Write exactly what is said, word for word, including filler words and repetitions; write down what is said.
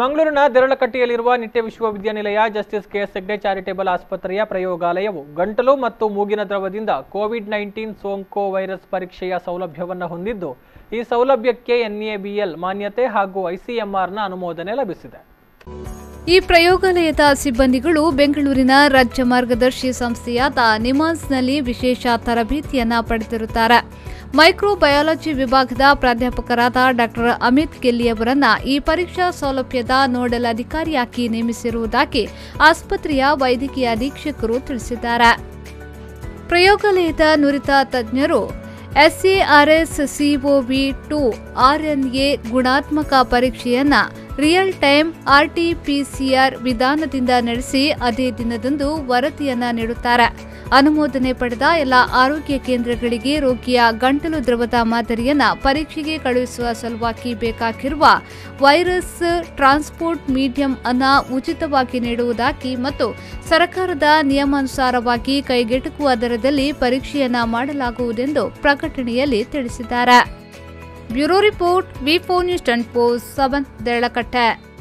ಮಂಗಳೂರಿನ ದೇರಳಕಟ್ಟಿಯಲ್ಲಿರುವ ನಿತ್ಯ ವಿಶ್ವವಿದ್ಯಾನಿಲಯ justice K S Hegde charitable ಆಸ್ಪತ್ರೆಯ ಪ್ರಯೋಗಾಲಯವು ಗಂಟಲು ಮತ್ತು ಮೂಗಿನ ದ್ರವದಿಂದ ಕೋವಿಡ್ ನೈನ್ಟೀನ್ ಸೋಂಕು ವೈರಸ್ ಪರೀಕ್ಷೆಯ ಸೌಲಭ್ಯವನ್ನು ಹೊಂದಿದ್ದು ಈ ಸೌಲಭ್ಯಕ್ಕೆ ಎನ್ ಎ ಬಿ ಎಲ್ ಮಾನ್ಯತೆ ಹಾಗೂ ಐ ಸಿ ಎಂ ಆರ್ ನ ಅನುಮೋದನೆ ಲಭಿಸಿದೆ. ಈ ಪ್ರಯೋಗಾಲಯದ ಸಿಬ್ಬಂದಿಗಳು ಬೆಂಗಳೂರಿನ ರಾಜ್ಯ ಮಾರ್ಗದರ್ಶಿ ಸಂಸ್ಥೆಯಾದ ನಿಮ್ಹಾನ್ಸ್ನಲ್ಲಿ ವಿಶೇಷ ತರಬೇತಿಯನ್ನು ಪಡೆದಿರುತ್ತಾರೆ. ಮೈಕ್ರೋಬಯಾಲಜಿ ವಿಭಾಗದ ಪ್ರಾಧ್ಯಾಪಕರಾದ ಡಾಕ್ಟರ್ ಅಮಿತ್ ಗೆಲ್ಲಿಯವರನ್ನ ಈ ಪರೀಕ್ಷಾ ಸೌಲಭ್ಯದ ನೋಡಲ್ ಅಧಿಕಾರಿಯಾಗಿ ನೇಮಿಸಿರುವುದಾಗಿ ಆಸ್ಪತ್ರೆಯ ವೈದ್ಯಕೀಯ ಅಧೀಕ್ಷಕರು ತಿಳಿಸಿದ್ದಾರೆ. ಪ್ರಯೋಗಾಲಯದ ನುರಿತ ತಜ್ಞರು S A R S C O V two R N A ಗುಣಾತ್ಮಕ ಪರೀಕ್ಷೆಯನ್ನು real time R T P C R ವಿಧಾನದಿಂದ ನಡೆಸಿ ಅದೇ ದಿನದಂದು ವರದಿಯನ್ನು ನೀಡುತ್ತಾರೆ. ಅನುಮೋದನೆ ಪಡೆದ ಎಲ್ಲ ಆರೋಗ್ಯ ಕೇಂದ್ರಗಳಿಗೆ ರೋಗಿಯ ಗಂಟಲು ದ್ರವದ ಮಾದರಿಯನ್ನು ಪರೀಕ್ಷೆಗೆ ಕಳುಹಿಸುವ ಸಲುವಾಗಿ ಬೇಕಾಗಿರುವ ವೈರಸ್ ಟ್ರಾನ್ಸ್ಪೋರ್ಟ್ ಮೀಡಿಯಂ ಅನ್ನು ಉಚಿತವಾಗಿ ನೀಡುವುದಾಗಿ ಮತ್ತು ಸರ್ಕಾರದ ನಿಯಮಾನುಸಾರವಾಗಿ ಕೈಗೆಟುಕುವ ದರದಲ್ಲಿ ಪರೀಕ್ಷೆಯನ್ನು ಮಾಡಲಾಗುವುದೆಂದು ಪ್ರಕಟಣೆಯಲ್ಲಿ ತಿಳಿಸಿದ್ದಾರೆ. Bureau report V four news ten post सबन देरलकट्टे.